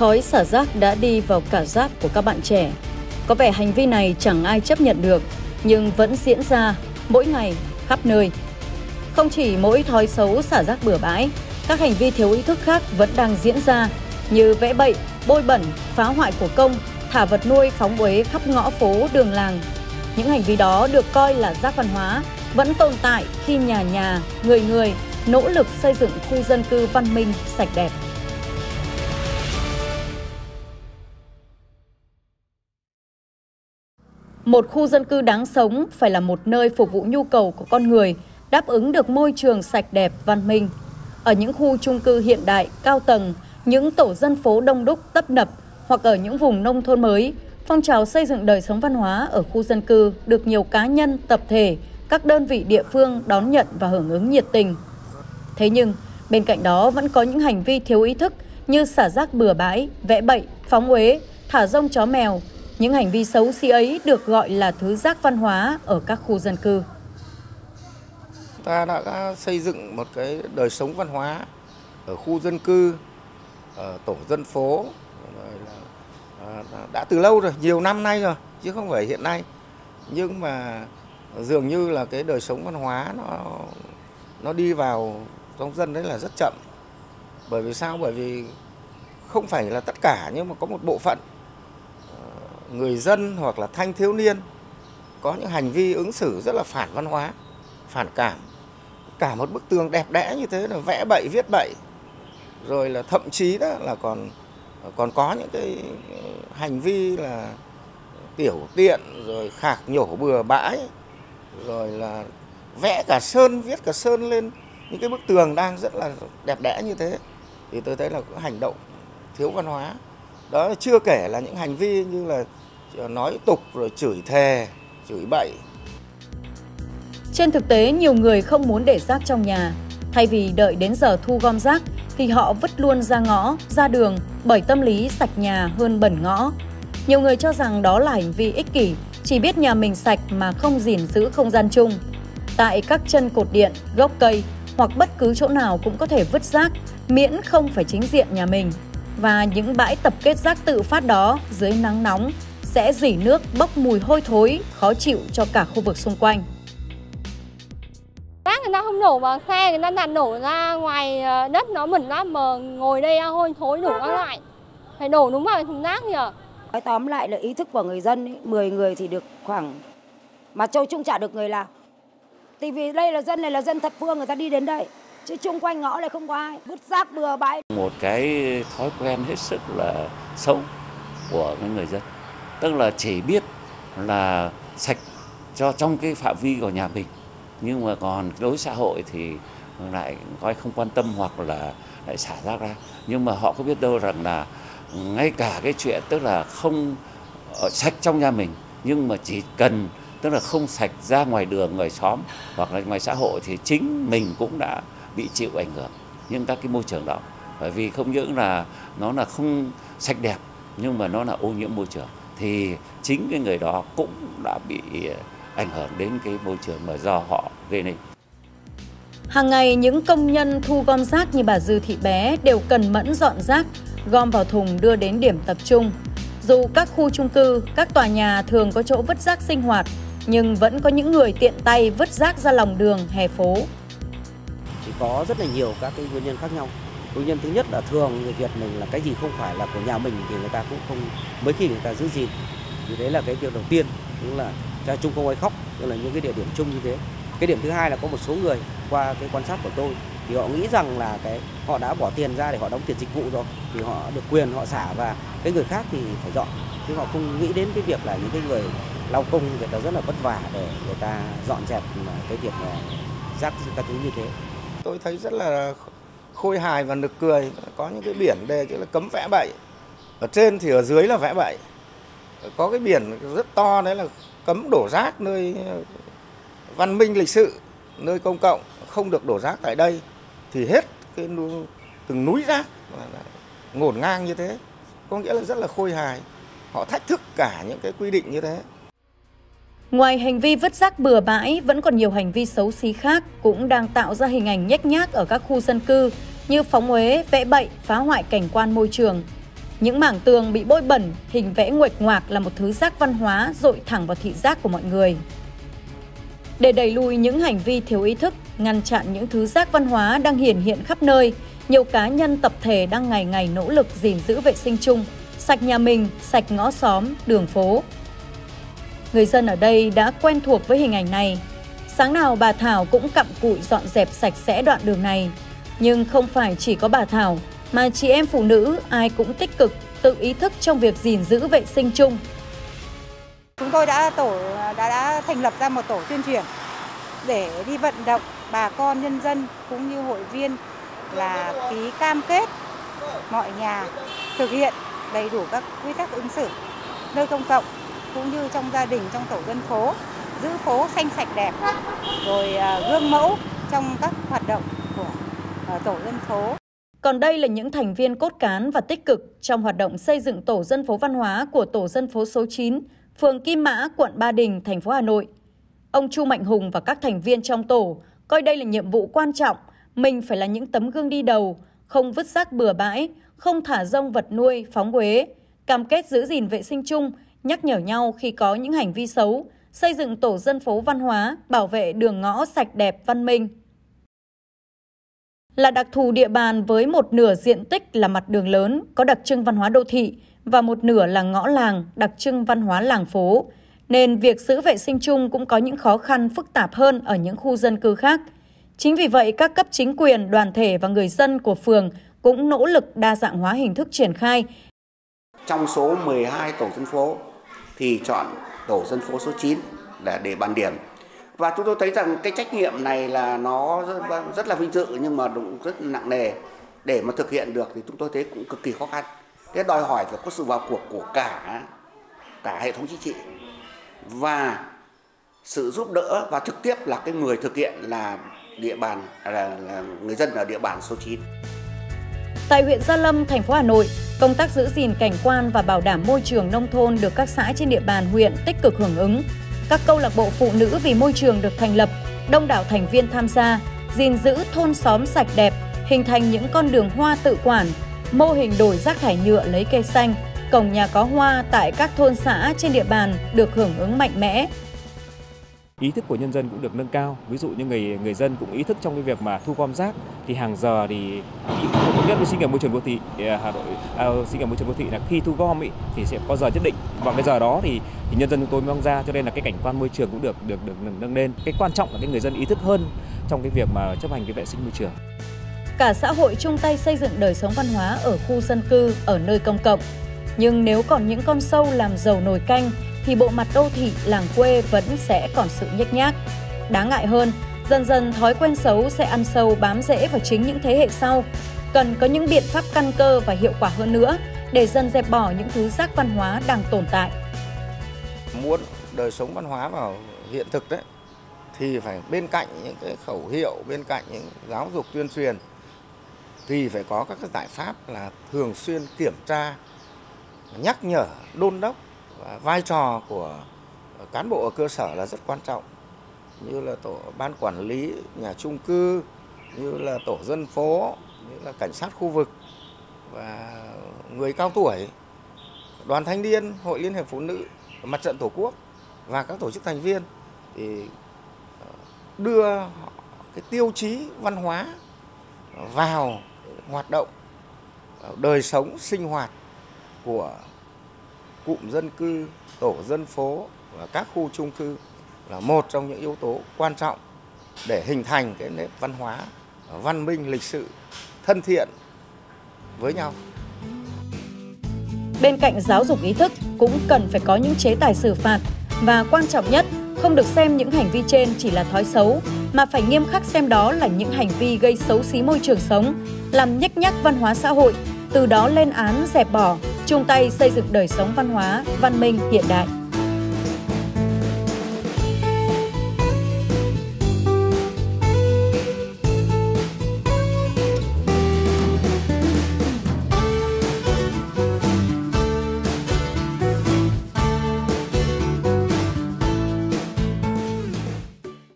Thói xả rác đã đi vào cả rác của các bạn trẻ. Có vẻ hành vi này chẳng ai chấp nhận được, nhưng vẫn diễn ra mỗi ngày khắp nơi. Không chỉ mỗi thói xấu xả rác bừa bãi, các hành vi thiếu ý thức khác vẫn đang diễn ra như vẽ bậy, bôi bẩn, phá hoại của công, thả vật nuôi phóng uế khắp ngõ phố, đường làng. Những hành vi đó được coi là rác văn hóa vẫn tồn tại khi nhà nhà, người người nỗ lực xây dựng khu dân cư văn minh, sạch đẹp. Một khu dân cư đáng sống phải là một nơi phục vụ nhu cầu của con người, đáp ứng được môi trường sạch đẹp, văn minh. Ở những khu chung cư hiện đại, cao tầng, những tổ dân phố đông đúc, tấp nập hoặc ở những vùng nông thôn mới, phong trào xây dựng đời sống văn hóa ở khu dân cư được nhiều cá nhân, tập thể, các đơn vị địa phương đón nhận và hưởng ứng nhiệt tình. Thế nhưng, bên cạnh đó vẫn có những hành vi thiếu ý thức như xả rác bừa bãi, vẽ bậy, phóng uế, thả rông chó mèo. Những hành vi xấu xí ấy được gọi là thứ rác văn hóa ở các khu dân cư. Ta đã xây dựng một cái đời sống văn hóa ở khu dân cư, ở tổ dân phố đã từ lâu rồi, nhiều năm nay rồi chứ không phải hiện nay. Nhưng mà dường như là cái đời sống văn hóa nó đi vào trong dân đấy là rất chậm. Bởi vì sao? Bởi vì không phải là tất cả, nhưng mà có một bộ phận người dân hoặc là thanh thiếu niên có những hành vi ứng xử rất là phản văn hóa, phản cảm. Cả một bức tường đẹp đẽ như thế là vẽ bậy, viết bậy. Rồi là thậm chí đó là còn có những cái hành vi là tiểu tiện, rồi khạc nhổ bừa bãi, rồi là vẽ cả sơn, viết cả sơn lên những cái bức tường đang rất là đẹp đẽ như thế. Thì tôi thấy là cũng hành động thiếu văn hóa. Đó, chưa kể là những hành vi như là nói tục, rồi chửi thề, chửi bậy. Trên thực tế, nhiều người không muốn để rác trong nhà. Thay vì đợi đến giờ thu gom rác, thì họ vứt luôn ra ngõ, ra đường bởi tâm lý sạch nhà hơn bẩn ngõ. Nhiều người cho rằng đó là hành vi ích kỷ, chỉ biết nhà mình sạch mà không gìn giữ không gian chung. Tại các chân cột điện, gốc cây hoặc bất cứ chỗ nào cũng có thể vứt rác, miễn không phải chính diện nhà mình. Và những bãi tập kết rác tự phát đó dưới nắng nóng sẽ rỉ nước, bốc mùi hôi thối, khó chịu cho cả khu vực xung quanh. Rác người ta không đổ vào xe, người ta đặt đổ ra ngoài đất nó bẩn lắm, mà ngồi đây hôi thối đủ các loại. Phải đổ đúng vào thùng rác nhỉ. Nói tóm lại là ý thức của người dân, ấy, 10 người thì được khoảng, mà châu chung chả được người nào. Thì vì đây là dân này là dân thập phương, người ta đi đến đây. Chứ chung quanh ngõ này không có ai, vứt rác bừa bãi. Một cái thói quen hết sức là xấu của người dân. Tức là chỉ biết là sạch cho trong cái phạm vi của nhà mình. Nhưng mà còn đối xã hội thì lại coi không quan tâm hoặc là lại xả rác ra. Nhưng mà họ có biết đâu rằng là ngay cả cái chuyện tức là không sạch trong nhà mình, nhưng mà chỉ cần tức là không sạch ra ngoài đường, ngoài xóm hoặc là ngoài xã hội thì chính mình cũng đã bị chịu ảnh hưởng những các cái môi trường đó. Bởi vì không những là nó là không sạch đẹp, nhưng mà nó là ô nhiễm môi trường, thì chính cái người đó cũng đã bị ảnh hưởng đến cái môi trường mà do họ gây nên. Hàng ngày những công nhân thu gom rác như bà Dư Thị Bé đều cần mẫn dọn rác, gom vào thùng đưa đến điểm tập trung. Dù các khu chung cư, các tòa nhà thường có chỗ vứt rác sinh hoạt, nhưng vẫn có những người tiện tay vứt rác ra lòng đường, hè phố. Chỉ có rất là nhiều các cái nguyên nhân khác nhau. Nguyên nhân thứ nhất là thường người Việt mình là cái gì không phải là của nhà mình thì người ta cũng không, mấy khi người ta giữ gìn. Thì đấy là cái việc đầu tiên, tức là cha chung không ai khóc, tức là những cái địa điểm chung như thế. Cái điểm thứ hai là có một số người qua cái quan sát của tôi thì họ nghĩ rằng là cái họ đã bỏ tiền ra để họ đóng tiền dịch vụ rồi thì họ được quyền họ xả và cái người khác thì phải dọn, chứ họ không nghĩ đến cái việc là những cái người lao công người ta rất là vất vả để người ta dọn dẹp cái việc rác các thứ như thế. Tôi thấy rất là khôi hài và nực cười, có những cái biển đề chữ là cấm vẽ bậy, ở trên thì ở dưới là vẽ bậy, có cái biển rất to đấy là cấm đổ rác nơi văn minh lịch sự, nơi công cộng không được đổ rác tại đây, thì hết cái từng núi rác ngổn ngang như thế, có nghĩa là rất là khôi hài, họ thách thức cả những cái quy định như thế. Ngoài hành vi vứt rác bừa bãi, vẫn còn nhiều hành vi xấu xí khác cũng đang tạo ra hình ảnh nhếch nhác ở các khu dân cư như phóng uế, vẽ bậy, phá hoại cảnh quan môi trường. Những mảng tường bị bôi bẩn, hình vẽ nguệch ngoạc là một thứ rác văn hóa dội thẳng vào thị giác của mọi người. Để đẩy lùi những hành vi thiếu ý thức, ngăn chặn những thứ rác văn hóa đang hiển hiện khắp nơi, nhiều cá nhân tập thể đang ngày ngày nỗ lực gìn giữ vệ sinh chung, sạch nhà mình, sạch ngõ xóm, đường phố. Người dân ở đây đã quen thuộc với hình ảnh này. Sáng nào bà Thảo cũng cặm cụi dọn dẹp sạch sẽ đoạn đường này. Nhưng không phải chỉ có bà Thảo, mà chị em phụ nữ ai cũng tích cực, tự ý thức trong việc gìn giữ vệ sinh chung. Chúng tôi đã thành lập ra một tổ tuyên truyền để đi vận động bà con nhân dân cũng như hội viên là ký cam kết mọi nhà thực hiện đầy đủ các quy tắc ứng xử nơi công cộng cũng như trong gia đình, trong tổ dân phố, giữ phố xanh sạch đẹp, rồi gương mẫu trong các hoạt động của tổ dân phố. Còn đây là những thành viên cốt cán và tích cực trong hoạt động xây dựng tổ dân phố văn hóa của tổ dân phố số 9, phường Kim Mã, quận Ba Đình, thành phố Hà Nội. Ông Chu Mạnh Hùng và các thành viên trong tổ coi đây là nhiệm vụ quan trọng, mình phải là những tấm gương đi đầu, không vứt rác bừa bãi, không thả rông vật nuôi, phóng uế, cam kết giữ gìn vệ sinh chung, nhắc nhở nhau khi có những hành vi xấu, xây dựng tổ dân phố văn hóa, bảo vệ đường ngõ sạch đẹp văn minh. Là đặc thù địa bàn với một nửa diện tích là mặt đường lớn có đặc trưng văn hóa đô thị và một nửa là ngõ làng đặc trưng văn hóa làng phố, nên việc giữ vệ sinh chung cũng có những khó khăn phức tạp hơn ở những khu dân cư khác. Chính vì vậy, các cấp chính quyền, đoàn thể và người dân của phường cũng nỗ lực đa dạng hóa hình thức triển khai. Trong số 12 tổ dân phố thì chọn tổ dân phố số 9 để bàn điểm. Và chúng tôi thấy rằng cái trách nhiệm này là nó rất là vinh dự nhưng mà cũng rất nặng nề. Để mà thực hiện được thì chúng tôi thấy cũng cực kỳ khó khăn. Thế đòi hỏi phải có sự vào cuộc của cả hệ thống chính trị và sự giúp đỡ, và trực tiếp là cái người thực hiện là địa bàn là người dân ở địa bàn số 9. Tại huyện Gia Lâm, thành phố Hà Nội, công tác giữ gìn cảnh quan và bảo đảm môi trường nông thôn được các xã trên địa bàn huyện tích cực hưởng ứng. Các câu lạc bộ phụ nữ vì môi trường được thành lập, đông đảo thành viên tham gia, gìn giữ thôn xóm sạch đẹp, hình thành những con đường hoa tự quản, mô hình đổi rác thải nhựa lấy cây xanh, cổng nhà có hoa tại các thôn xã trên địa bàn được hưởng ứng mạnh mẽ. Ý thức của nhân dân cũng được nâng cao, ví dụ như người dân cũng ý thức trong cái việc mà thu gom rác thì hàng giờ thì thống nhất với sinh hoạt môi trường đô thị Hà Nội, sinh hoạt môi trường đô thị là khi thu gom thì sẽ có giờ nhất định, và cái giờ đó thì nhân dân chúng tôi mong ra, cho nên là cái cảnh quan môi trường cũng được nâng lên. Cái quan trọng là cái người dân ý thức hơn trong cái việc mà chấp hành cái vệ sinh môi trường. Cả xã hội chung tay xây dựng đời sống văn hóa ở khu dân cư, ở nơi công cộng. Nhưng nếu còn những con sâu làm dầu nồi canh thì bộ mặt đô thị, làng quê vẫn sẽ còn sự nhếch nhác. Đáng ngại hơn, dần dần thói quen xấu sẽ ăn sâu bám rễ vào chính những thế hệ sau. Cần có những biện pháp căn cơ và hiệu quả hơn nữa để dần dẹp bỏ những thứ rác văn hóa đang tồn tại. Muốn đời sống văn hóa vào hiện thực đấy thì phải bên cạnh những cái khẩu hiệu, bên cạnh những giáo dục tuyên truyền thì phải có các cái giải pháp là thường xuyên kiểm tra, nhắc nhở, đôn đốc. Và vai trò của cán bộ ở cơ sở là rất quan trọng, như là tổ ban quản lý nhà chung cư, như là tổ dân phố, như là cảnh sát khu vực và người cao tuổi, đoàn thanh niên, hội liên hiệp phụ nữ, mặt trận tổ quốc và các tổ chức thành viên, thì đưa cái tiêu chí văn hóa vào hoạt động đời sống sinh hoạt của cụm dân cư, tổ dân phố và các khu chung cư là một trong những yếu tố quan trọng để hình thành cái nét văn hóa văn minh, lịch sự, thân thiện với nhau. Bên cạnh giáo dục ý thức cũng cần phải có những chế tài xử phạt, và quan trọng nhất, không được xem những hành vi trên chỉ là thói xấu mà phải nghiêm khắc xem đó là những hành vi gây xấu xí môi trường sống, làm nhếch nhác văn hóa xã hội, từ đó lên án dẹp bỏ, chung tay xây dựng đời sống văn hóa, văn minh hiện đại.